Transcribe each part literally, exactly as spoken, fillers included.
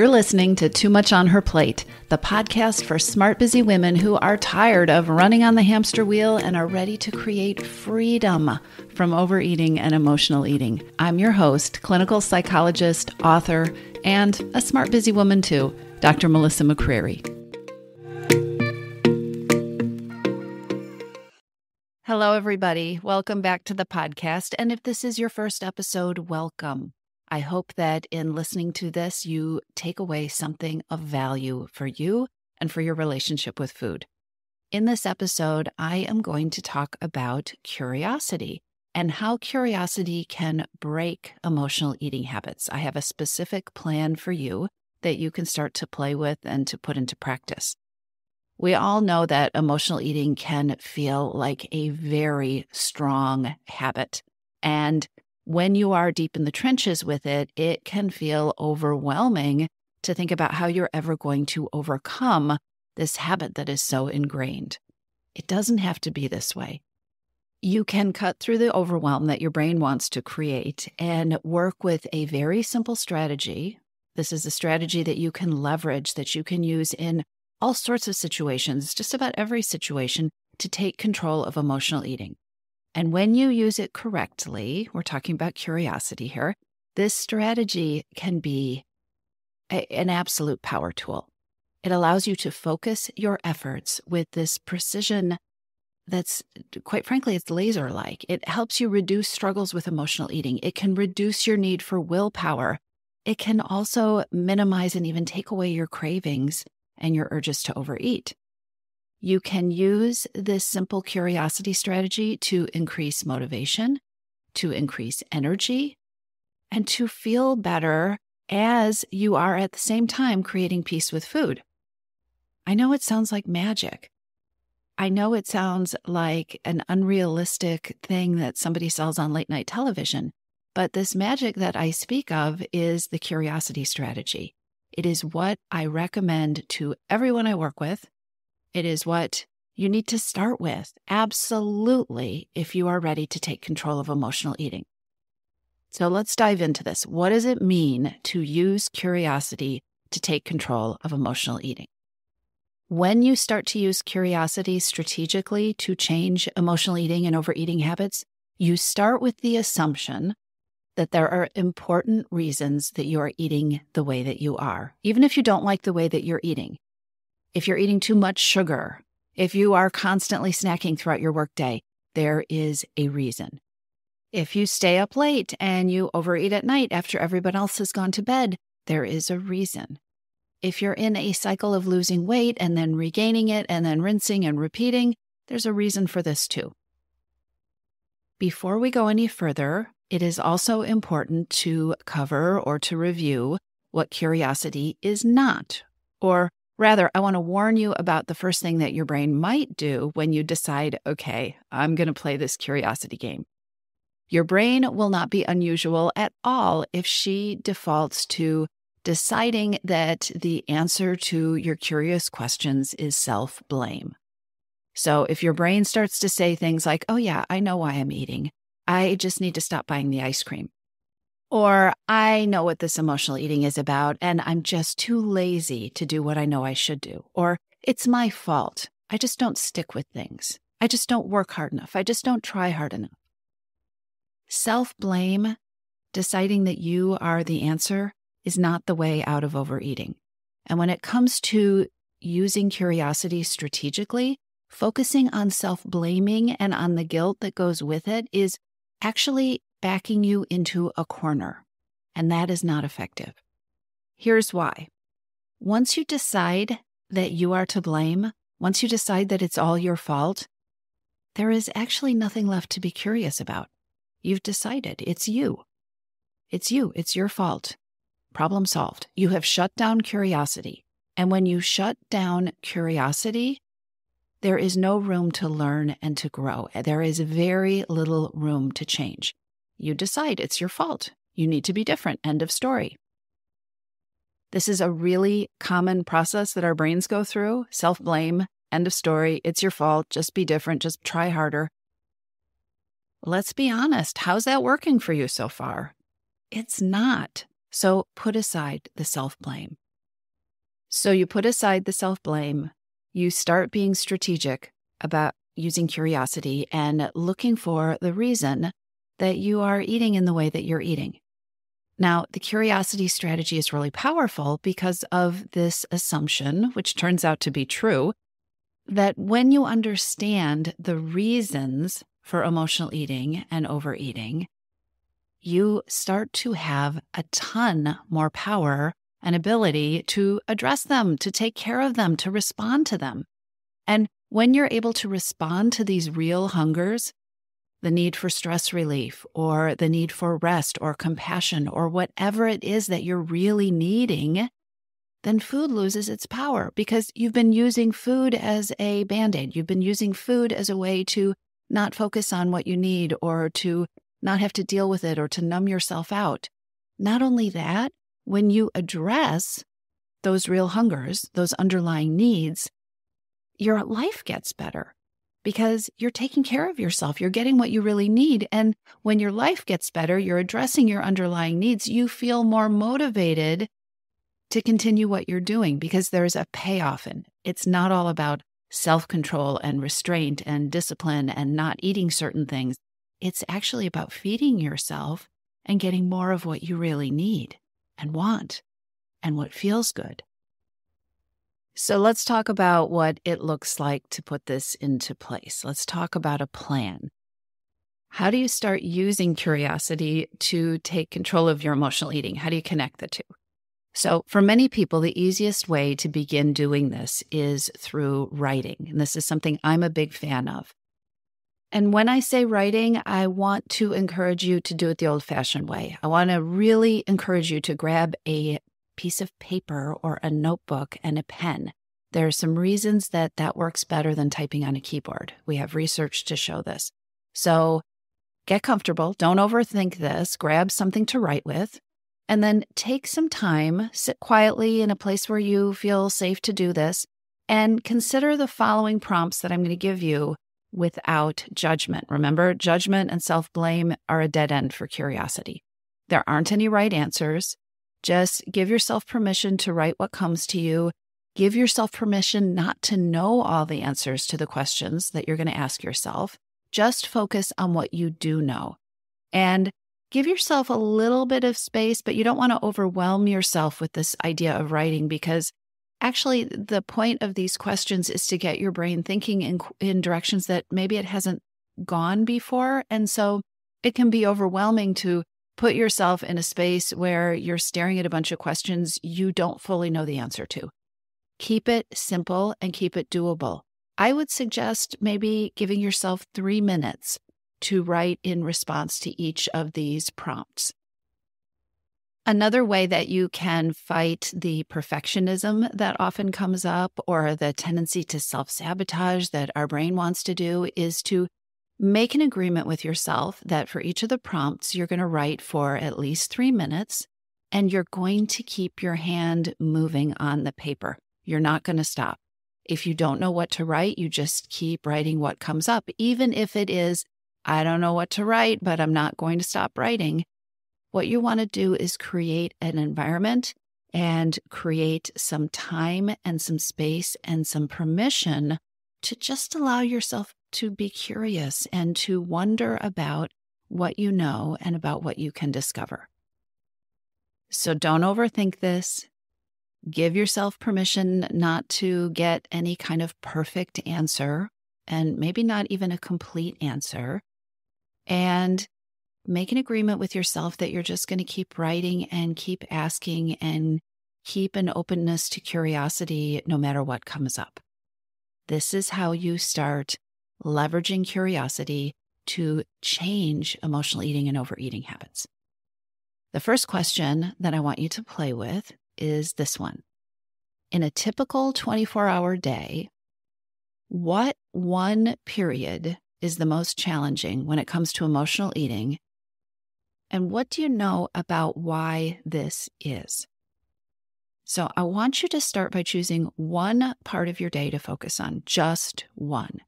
You're listening to Too Much on Her Plate, the podcast for smart, busy women who are tired of running on the hamster wheel and are ready to create freedom from overeating and emotional eating. I'm your host, clinical psychologist, author, and a smart, busy woman too, Doctor Melissa McCreary. Hello, everybody. Welcome back to the podcast. And if this is your first episode, welcome. I hope that in listening to this, you take away something of value for you and for your relationship with food. In this episode, I am going to talk about curiosity and how curiosity can break emotional eating habits. I have a specific plan for you that you can start to play with and to put into practice. We all know that emotional eating can feel like a very strong habit, and when you are deep in the trenches with it, it can feel overwhelming to think about how you're ever going to overcome this habit that is so ingrained. It doesn't have to be this way. You can cut through the overwhelm that your brain wants to create and work with a very simple strategy. This is a strategy that you can leverage, that you can use in all sorts of situations, just about every situation, to take control of emotional eating. And when you use it correctly, we're talking about curiosity here, this strategy can be a, an absolute power tool. It allows you to focus your efforts with this precision that's, quite frankly, it's laser-like. It helps you reduce struggles with emotional eating. It can reduce your need for willpower. It can also minimize and even take away your cravings and your urges to overeat. You can use this simple curiosity strategy to increase motivation, to increase energy, and to feel better as you are at the same time creating peace with food. I know it sounds like magic. I know it sounds like an unrealistic thing that somebody sells on late night television, but this magic that I speak of is the curiosity strategy. It is what I recommend to everyone I work with. It is what you need to start with, absolutely, if you are ready to take control of emotional eating. So let's dive into this. What does it mean to use curiosity to take control of emotional eating? When you start to use curiosity strategically to change emotional eating and overeating habits, you start with the assumption that there are important reasons that you are eating the way that you are, even if you don't like the way that you're eating. If you're eating too much sugar, if you are constantly snacking throughout your workday, there is a reason. If you stay up late and you overeat at night after everyone else has gone to bed, there is a reason. If you're in a cycle of losing weight and then regaining it and then rinsing and repeating, there's a reason for this too. Before we go any further, it is also important to cover or to review what curiosity is not, or rather, I want to warn you about the first thing that your brain might do when you decide, okay, I'm going to play this curiosity game. Your brain will not be unusual at all if she defaults to deciding that the answer to your curious questions is self-blame. So if your brain starts to say things like, oh yeah, I know why I'm eating. I just need to stop buying the ice cream. Or I know what this emotional eating is about, and I'm just too lazy to do what I know I should do. Or it's my fault. I just don't stick with things. I just don't work hard enough. I just don't try hard enough. Self-blame, deciding that you are the answer, is not the way out of overeating. And when it comes to using curiosity strategically, focusing on self-blaming and on the guilt that goes with it is actually backing you into a corner, and that is not effective. Here's why. Once you decide that you are to blame, once you decide that it's all your fault, there is actually nothing left to be curious about. You've decided it's you. It's you. It's your fault. Problem solved. You have shut down curiosity. And when you shut down curiosity, there is no room to learn and to grow. There is very little room to change. You decide it's your fault. You need to be different. End of story. This is a really common process that our brains go through. Self-blame, end of story, it's your fault, just be different, just try harder. Let's be honest, how's that working for you so far? It's not. So put aside the self-blame. So you put aside the self-blame. You start being strategic about using curiosity and looking for the reason that you are eating in the way that you're eating. Now, the curiosity strategy is really powerful because of this assumption, which turns out to be true, that when you understand the reasons for emotional eating and overeating, you start to have a ton more power and ability to address them, to take care of them, to respond to them. And when you're able to respond to these real hungers, the need for stress relief or the need for rest or compassion or whatever it is that you're really needing, then food loses its power because you've been using food as a Band-Aid. You've been using food as a way to not focus on what you need or to not have to deal with it or to numb yourself out. Not only that, when you address those real hungers, those underlying needs, your life gets better because you're taking care of yourself. You're getting what you really need. And when your life gets better, you're addressing your underlying needs. You feel more motivated to continue what you're doing because there's a payoff in it. It's not all about self-control and restraint and discipline and not eating certain things. It's actually about feeding yourself and getting more of what you really need and want and what feels good. So let's talk about what it looks like to put this into place. Let's talk about a plan. How do you start using curiosity to take control of your emotional eating? How do you connect the two? So for many people, the easiest way to begin doing this is through writing. And this is something I'm a big fan of. And when I say writing, I want to encourage you to do it the old-fashioned way. I want to really encourage you to grab a piece of paper or a notebook and a pen. There are some reasons that that works better than typing on a keyboard. We have research to show this. So get comfortable. Don't overthink this. Grab something to write with. And then take some time, sit quietly in a place where you feel safe to do this, and consider the following prompts that I'm going to give you without judgment. Remember, judgment and self-blame are a dead end for curiosity. There aren't any right answers. Just give yourself permission to write what comes to you. Give yourself permission not to know all the answers to the questions that you're going to ask yourself. Just focus on what you do know. And give yourself a little bit of space, but you don't want to overwhelm yourself with this idea of writing because actually the point of these questions is to get your brain thinking in, in directions that maybe it hasn't gone before. And so it can be overwhelming to put yourself in a space where you're staring at a bunch of questions you don't fully know the answer to. Keep it simple and keep it doable. I would suggest maybe giving yourself three minutes to write in response to each of these prompts. Another way that you can fight the perfectionism that often comes up or the tendency to self-sabotage that our brain wants to do is to make an agreement with yourself that for each of the prompts, you're going to write for at least three minutes and you're going to keep your hand moving on the paper. You're not going to stop. If you don't know what to write, you just keep writing what comes up, even if it is I don't know what to write, but I'm not going to stop writing. What you want to do is create an environment and create some time and some space and some permission to just allow yourself to be curious and to wonder about what you know and about what you can discover. So don't overthink this. Give yourself permission not to get any kind of perfect answer and maybe not even a complete answer. And make an agreement with yourself that you're just going to keep writing and keep asking and keep an openness to curiosity no matter what comes up. This is how you start leveraging curiosity to change emotional eating and overeating habits. The first question that I want you to play with is this one. In a typical twenty-four hour day, what one period is the most challenging when it comes to emotional eating? And what do you know about why this is? So I want you to start by choosing one part of your day to focus on, just one.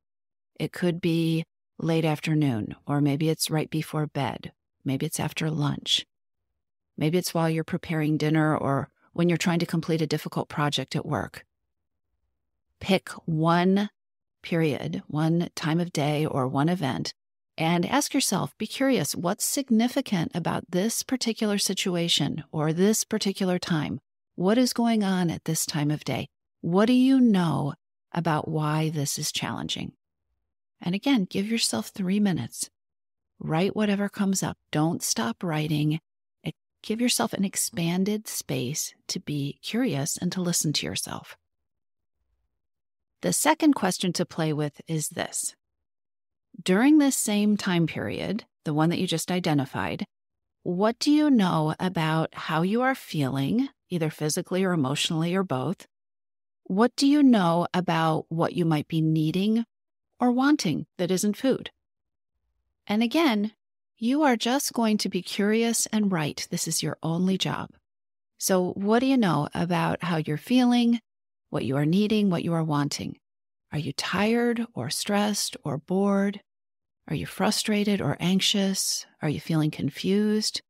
It could be late afternoon, or maybe it's right before bed. Maybe it's after lunch. Maybe it's while you're preparing dinner or when you're trying to complete a difficult project at work. Pick one period, one time of day, or one event, and ask yourself, be curious, what's significant about this particular situation or this particular time? What is going on at this time of day? What do you know about why this is challenging? And again, give yourself three minutes. Write whatever comes up. Don't stop writing. Give yourself an expanded space to be curious and to listen to yourself. The second question to play with is this. During this same time period, the one that you just identified, what do you know about how you are feeling, either physically or emotionally or both? What do you know about what you might be needing or wanting that isn't food? And again, you are just going to be curious and write. This is your only job. So what do you know about how you're feeling, what you are needing, what you are wanting? Are you tired or stressed or bored? Are you frustrated or anxious? Are you feeling confused?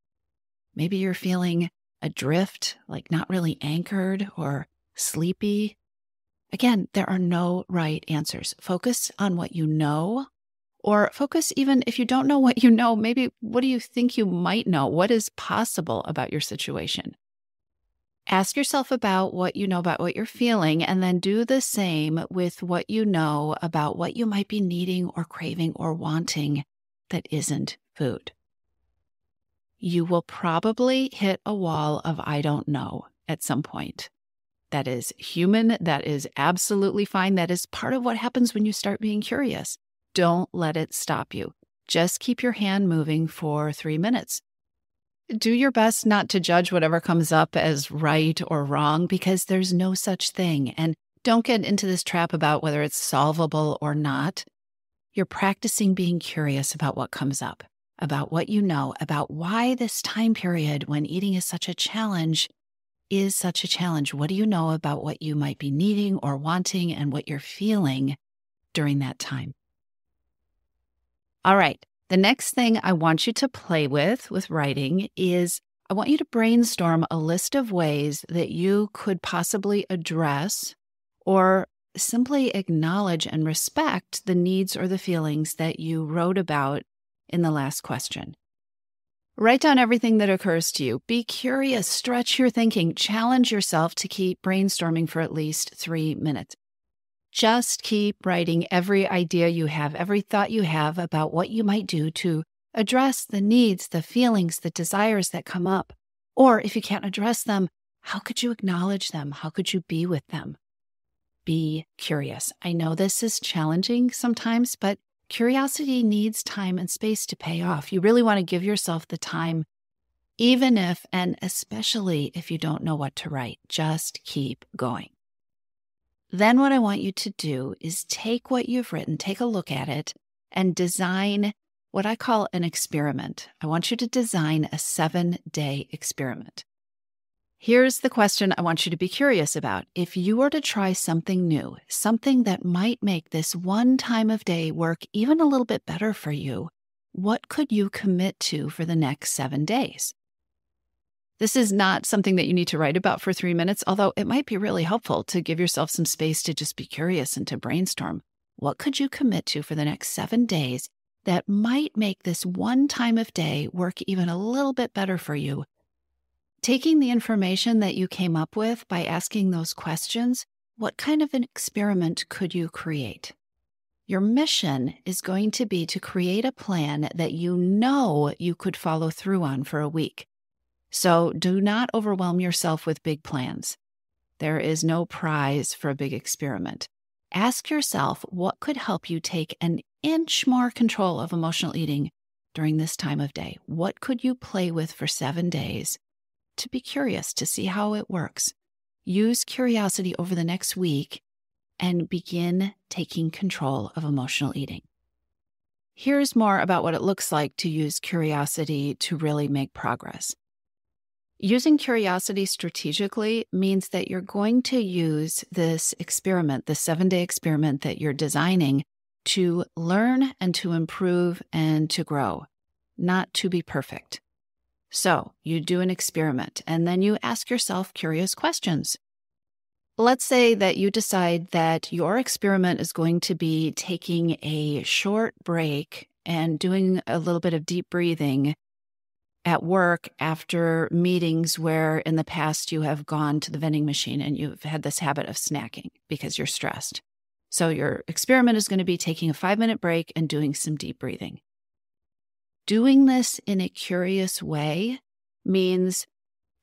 Maybe you're feeling adrift, like not really anchored or sleepy. Again, there are no right answers. Focus on what you know, or focus even if you don't know what you know, maybe what do you think you might know? What is possible about your situation? Ask yourself about what you know about what you're feeling, and then do the same with what you know about what you might be needing or craving or wanting that isn't food. You will probably hit a wall of I don't know at some point. That is human. That is absolutely fine. That is part of what happens when you start being curious. Don't let it stop you. Just keep your hand moving for three minutes. Do your best not to judge whatever comes up as right or wrong, because there's no such thing. And don't get into this trap about whether it's solvable or not. You're practicing being curious about what comes up, about what you know, about why this time period when eating is such a challenge is such a challenge. What do you know about what you might be needing or wanting and what you're feeling during that time? All right. The next thing I want you to play with with writing is I want you to brainstorm a list of ways that you could possibly address or simply acknowledge and respect the needs or the feelings that you wrote about in the last question. Write down everything that occurs to you. Be curious, stretch your thinking, challenge yourself to keep brainstorming for at least three minutes. Just keep writing every idea you have, every thought you have about what you might do to address the needs, the feelings, the desires that come up. Or if you can't address them, how could you acknowledge them? How could you be with them? Be curious. I know this is challenging sometimes, but curiosity needs time and space to pay off. You really want to give yourself the time, even if and especially if you don't know what to write. Just keep going. Then what I want you to do is take what you've written, take a look at it, and design what I call an experiment. I want you to design a seven-day experiment. Here's the question I want you to be curious about. If you were to try something new, something that might make this one time of day work even a little bit better for you, what could you commit to for the next seven days? This is not something that you need to write about for three minutes, although it might be really helpful to give yourself some space to just be curious and to brainstorm. What could you commit to for the next seven days that might make this one time of day work even a little bit better for you? Taking the information that you came up with by asking those questions, what kind of an experiment could you create? Your mission is going to be to create a plan that you know you could follow through on for a week. So do not overwhelm yourself with big plans. There is no prize for a big experiment. Ask yourself what could help you take an inch more control of emotional eating during this time of day. What could you play with for seven days to be curious, to see how it works? Use curiosity over the next week and begin taking control of emotional eating. Here's more about what it looks like to use curiosity to really make progress. Using curiosity strategically means that you're going to use this experiment, the seven-day experiment that you're designing, to learn and to improve and to grow, not to be perfect. So you do an experiment, and then you ask yourself curious questions. Let's say that you decide that your experiment is going to be taking a short break and doing a little bit of deep breathing at work after meetings where in the past you have gone to the vending machine and you've had this habit of snacking because you're stressed. So your experiment is going to be taking a five-minute break and doing some deep breathing. Doing this in a curious way means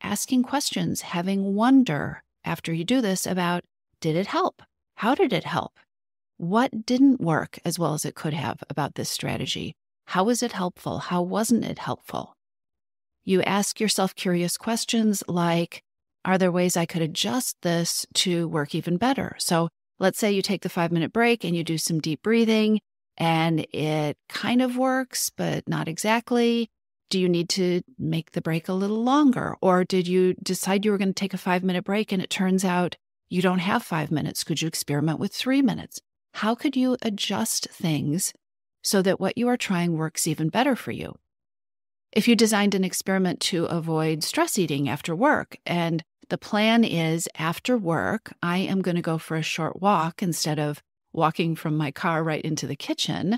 asking questions, having wonder after you do this about, did it help? How did it help? What didn't work as well as it could have about this strategy? How was it helpful? How wasn't it helpful? You ask yourself curious questions like, are there ways I could adjust this to work even better? So let's say you take the five-minute break and you do some deep breathing and it kind of works, but not exactly. Do you need to make the break a little longer? Or did you decide you were going to take a five-minute break and it turns out you don't have five minutes? Could you experiment with three minutes? How could you adjust things so that what you are trying works even better for you? If you designed an experiment to avoid stress eating after work, and the plan is after work, I am going to go for a short walk instead of walking from my car right into the kitchen,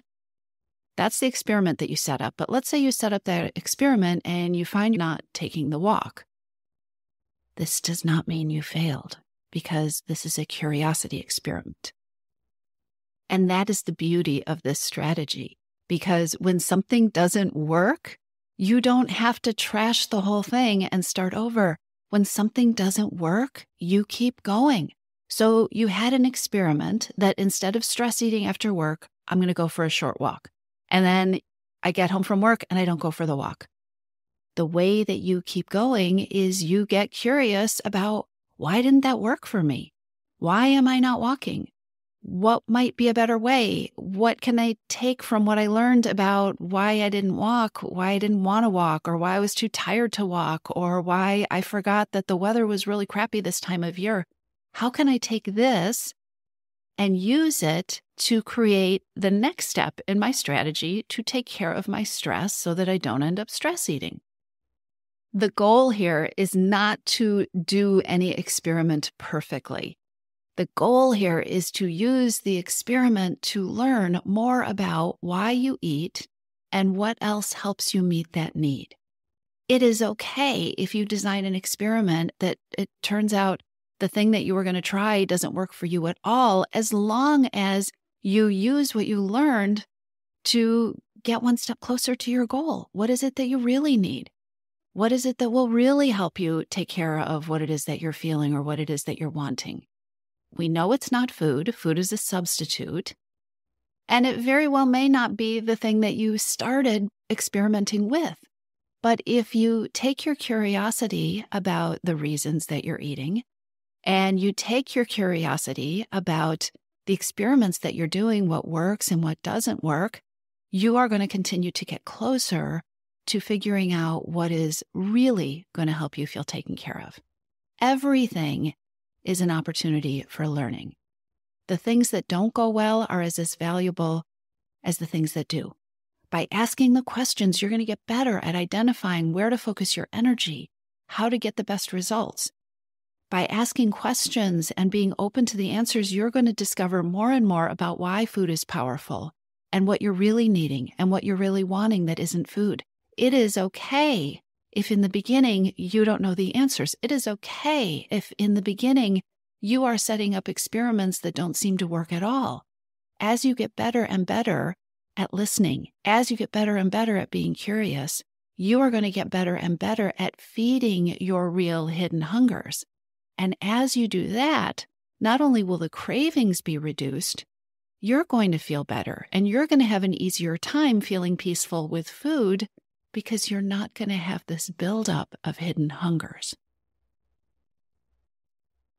that's the experiment that you set up. But let's say you set up that experiment and you find you're not taking the walk. This does not mean you failed, because this is a curiosity experiment. And that is the beauty of this strategy, because when something doesn't work, you don't have to trash the whole thing and start over. When something doesn't work, you keep going. So you had an experiment that instead of stress eating after work, I'm going to go for a short walk. And then I get home from work and I don't go for the walk. The way that you keep going is you get curious about, why didn't that work for me? Why am I not walking? What might be a better way? What can I take from what I learned about why I didn't walk, why I didn't want to walk, or why I was too tired to walk, or why I forgot that the weather was really crappy this time of year? How can I take this and use it to create the next step in my strategy to take care of my stress so that I don't end up stress eating? The goal here is not to do any experiment perfectly. The goal here is to use the experiment to learn more about why you eat and what else helps you meet that need. It is okay if you design an experiment that it turns out the thing that you were going to try doesn't work for you at all, as long as you use what you learned to get one step closer to your goal. What is it that you really need? What is it that will really help you take care of what it is that you're feeling or what it is that you're wanting? We know it's not food. Food is a substitute. And it very well may not be the thing that you started experimenting with. But if you take your curiosity about the reasons that you're eating, and you take your curiosity about the experiments that you're doing, what works and what doesn't work, you are going to continue to get closer to figuring out what is really going to help you feel taken care of. Everything is an opportunity for learning. The things that don't go well are as, as valuable as the things that do. By asking the questions, you're going to get better at identifying where to focus your energy, how to get the best results. By asking questions and being open to the answers, you're going to discover more and more about why food is powerful and what you're really needing and what you're really wanting that isn't food. It is okay if in the beginning you don't know the answers. It is okay if in the beginning you are setting up experiments that don't seem to work at all. As you get better and better at listening, as you get better and better at being curious, you are going to get better and better at feeding your real hidden hungers. And as you do that, not only will the cravings be reduced, you're going to feel better and you're going to have an easier time feeling peaceful with food because you're not going to have this buildup of hidden hungers.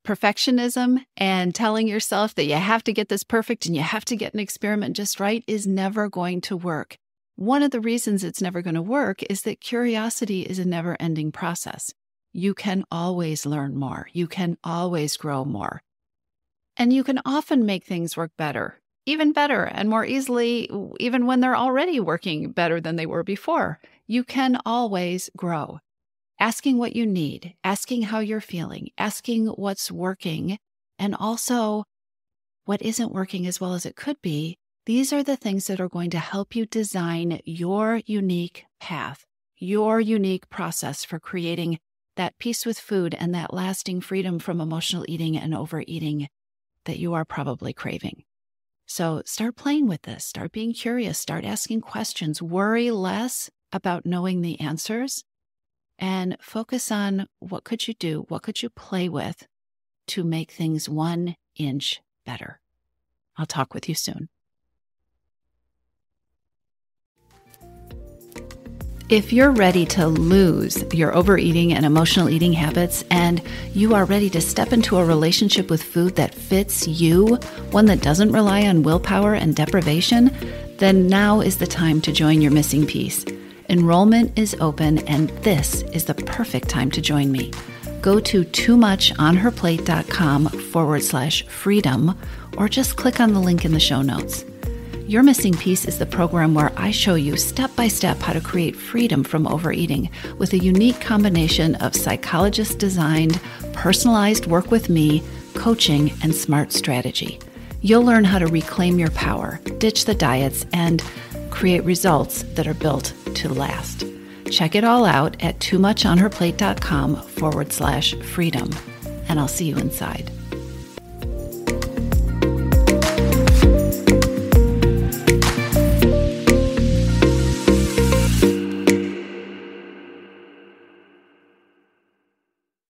Perfectionism and telling yourself that you have to get this perfect and you have to get an experiment just right is never going to work. One of the reasons it's never going to work is that curiosity is a never-ending process. You can always learn more. You can always grow more. And you can often make things work better, even better and more easily, even when they're already working better than they were before. You can always grow. Asking what you need, asking how you're feeling, asking what's working, and also what isn't working as well as it could be. These are the things that are going to help you design your unique path, your unique process for creating that peace with food and that lasting freedom from emotional eating and overeating that you are probably craving. So start playing with this. Start being curious. Start asking questions. Worry less about knowing the answers and focus on what could you do, what could you play with to make things one inch better. I'll talk with you soon. If you're ready to lose your overeating and emotional eating habits, and you are ready to step into a relationship with food that fits you, one that doesn't rely on willpower and deprivation, then now is the time to join your missing piece. Enrollment is open, and this is the perfect time to join me. Go to too much on her plate dot com forward slash freedom, or just click on the link in the show notes. Your Missing Piece is the program where I show you step-by-step how to create freedom from overeating with a unique combination of psychologist-designed, personalized work with me, coaching, and smart strategy. You'll learn how to reclaim your power, ditch the diets, and create results that are built to last. Check it all out at too much on her plate dot com forward slash freedom, and I'll see you inside.